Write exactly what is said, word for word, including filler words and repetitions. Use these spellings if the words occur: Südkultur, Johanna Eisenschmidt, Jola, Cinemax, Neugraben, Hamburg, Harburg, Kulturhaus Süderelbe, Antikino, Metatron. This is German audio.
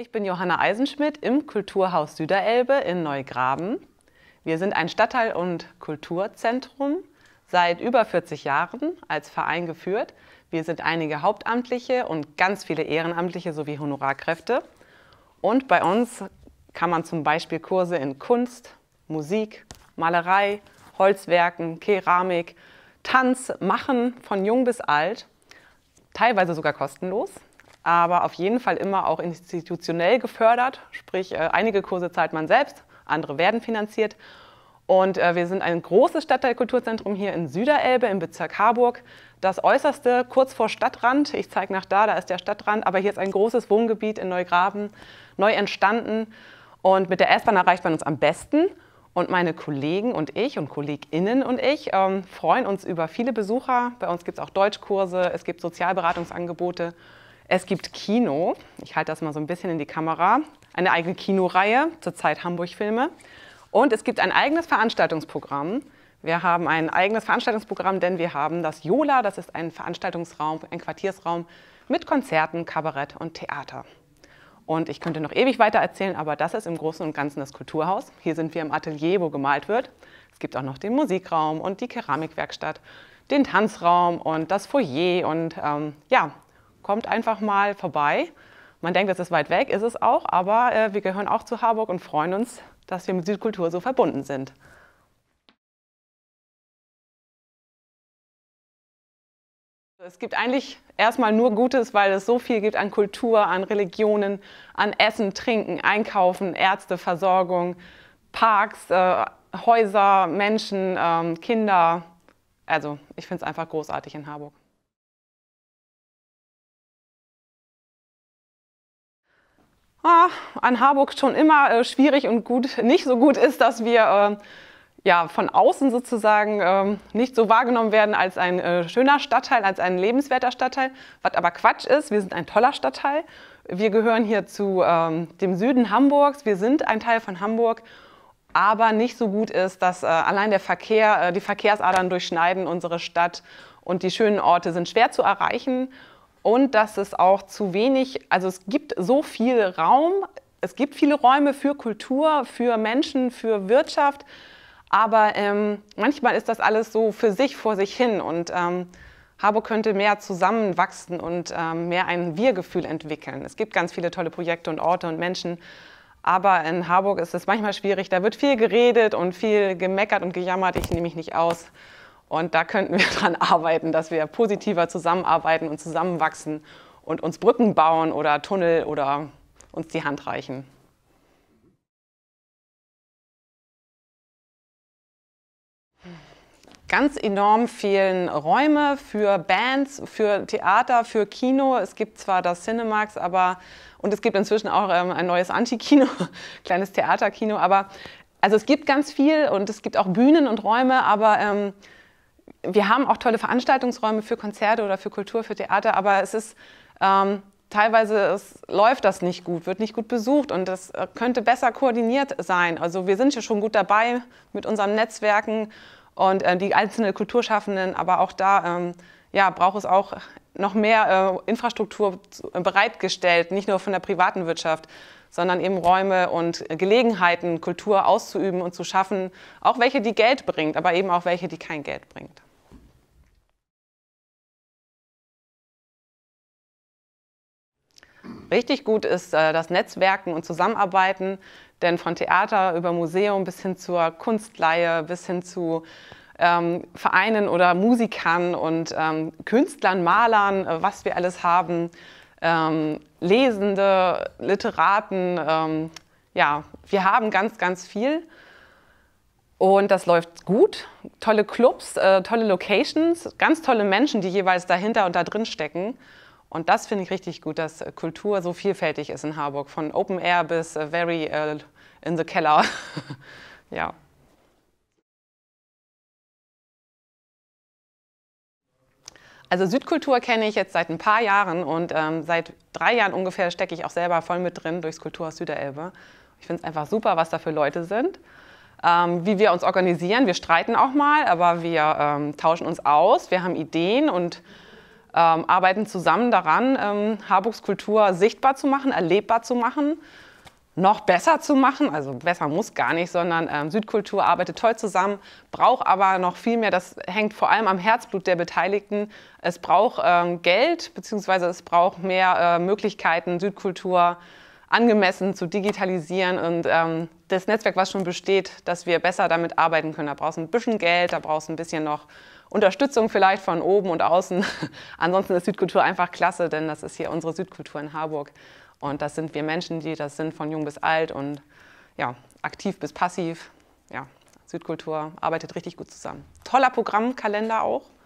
Ich bin Johanna Eisenschmidt im Kulturhaus Süderelbe in Neugraben. Wir sind ein Stadtteil- und Kulturzentrum, seit über vierzig Jahren als Verein geführt. Wir sind einige Hauptamtliche und ganz viele Ehrenamtliche sowie Honorarkräfte. Und bei uns kann man zum Beispiel Kurse in Kunst, Musik, Malerei, Holzwerken, Keramik, Tanz machen, von jung bis alt, teilweise sogar kostenlos, aber auf jeden Fall immer auch institutionell gefördert, sprich einige Kurse zahlt man selbst, andere werden finanziert. Und wir sind ein großes Stadtteilkulturzentrum hier in Süderelbe im Bezirk Harburg. Das äußerste, kurz vor Stadtrand, ich zeige nach da, da ist der Stadtrand, aber hier ist ein großes Wohngebiet in Neugraben, neu entstanden. Und mit der S-Bahn erreicht man uns am besten. Und meine Kollegen und ich und KollegInnen und ich ähm, freuen uns über viele Besucher. Bei uns gibt es auch Deutschkurse, es gibt Sozialberatungsangebote, es gibt Kino. Ich halte das mal so ein bisschen in die Kamera. Eine eigene Kinoreihe, zurzeit Hamburg-Filme. Und es gibt ein eigenes Veranstaltungsprogramm. Wir haben ein eigenes Veranstaltungsprogramm, denn wir haben das Jola. Das ist ein Veranstaltungsraum, ein Quartiersraum mit Konzerten, Kabarett und Theater. Und ich könnte noch ewig weiter erzählen, aber das ist im Großen und Ganzen das Kulturhaus. Hier sind wir im Atelier, wo gemalt wird. Es gibt auch noch den Musikraum und die Keramikwerkstatt, den Tanzraum und das Foyer. Und ähm, ja, kommt einfach mal vorbei. Man denkt, das ist weit weg, ist es auch, aber äh, wir gehören auch zu Harburg und freuen uns, dass wir mit Südkultur so verbunden sind. Es gibt eigentlich erstmal nur Gutes, weil es so viel gibt an Kultur, an Religionen, an Essen, Trinken, Einkaufen, Ärzte, Versorgung, Parks, äh, Häuser, Menschen, äh, Kinder. Also ich finde es einfach großartig in Harburg. Ah, an Harburg schon immer äh, schwierig und gut, nicht so gut ist, dass wir äh, ja, von außen sozusagen ähm, nicht so wahrgenommen werden als ein äh, schöner Stadtteil, als ein lebenswerter Stadtteil, was aber Quatsch ist. Wir sind ein toller Stadtteil. Wir gehören hier zu ähm, dem Süden Hamburgs. Wir sind ein Teil von Hamburg, aber nicht so gut ist, dass äh, allein der Verkehr, äh, die Verkehrsadern durchschneiden unsere Stadt und die schönen Orte sind schwer zu erreichen und dass es auch zu wenig, also es gibt so viel Raum, es gibt viele Räume für Kultur, für Menschen, für Wirtschaft, aber ähm, manchmal ist das alles so für sich, vor sich hin und ähm, Harburg könnte mehr zusammenwachsen und ähm, mehr ein Wir-Gefühl entwickeln. Es gibt ganz viele tolle Projekte und Orte und Menschen, aber in Harburg ist es manchmal schwierig. Da wird viel geredet und viel gemeckert und gejammert, ich nehme mich nicht aus. Und da könnten wir dran arbeiten, dass wir positiver zusammenarbeiten und zusammenwachsen und uns Brücken bauen oder Tunnel oder uns die Hand reichen. Ganz enorm fehlen Räume für Bands, für Theater, für Kino. Es gibt zwar das Cinemax, aber und es gibt inzwischen auch ähm, ein neues Antikino, kleines Theaterkino. Aber also es gibt ganz viel und es gibt auch Bühnen und Räume, aber ähm, wir haben auch tolle Veranstaltungsräume für Konzerte oder für Kultur, für Theater. Aber es ist ähm, teilweise es, läuft das nicht gut, wird nicht gut besucht und das äh, könnte besser koordiniert sein. Also wir sind ja schon gut dabei mit unseren Netzwerken. Und äh, die einzelnen Kulturschaffenden, aber auch da ähm, ja, braucht es auch noch mehr äh, Infrastruktur zu, äh, bereitgestellt, nicht nur von der privaten Wirtschaft, sondern eben Räume und äh, Gelegenheiten, Kultur auszuüben und zu schaffen, auch welche, die Geld bringt, aber eben auch welche, die kein Geld bringt. Richtig gut ist äh, das Netzwerken und Zusammenarbeiten, denn von Theater über Museum bis hin zur Kunstleihe, bis hin zu ähm, Vereinen oder Musikern und ähm, Künstlern, Malern, äh, was wir alles haben, ähm, Lesende, Literaten, ähm, ja, wir haben ganz, ganz viel. Und das läuft gut, tolle Clubs, äh, tolle Locations, ganz tolle Menschen, die jeweils dahinter und da drin stecken. Und das finde ich richtig gut, dass Kultur so vielfältig ist in Harburg, von Open Air bis Very uh, in the Keller. Ja. Also Südkultur kenne ich jetzt seit ein paar Jahren und ähm, seit drei Jahren ungefähr stecke ich auch selber voll mit drin durchs Kulturhaus Süderelbe. Ich finde es einfach super, was da für Leute sind. Ähm, wie wir uns organisieren, wir streiten auch mal, aber wir ähm, tauschen uns aus, wir haben Ideen und ähm, arbeiten zusammen daran, ähm, Harburgs Kultur sichtbar zu machen, erlebbar zu machen, noch besser zu machen. Also besser muss gar nicht, sondern ähm, Südkultur arbeitet toll zusammen, braucht aber noch viel mehr. Das hängt vor allem am Herzblut der Beteiligten. Es braucht ähm, Geld, beziehungsweise es braucht mehr äh, Möglichkeiten, Südkultur angemessen zu digitalisieren und ähm, das Netzwerk, was schon besteht, dass wir besser damit arbeiten können. Da brauchst du ein bisschen Geld, da brauchst du ein bisschen noch Unterstützung vielleicht von oben und außen. Ansonsten ist Südkultur einfach klasse, denn das ist hier unsere Südkultur in Harburg. Und das sind wir Menschen, die das sind von jung bis alt und ja, aktiv bis passiv. Ja, Südkultur arbeitet richtig gut zusammen. Toller Programmkalender auch.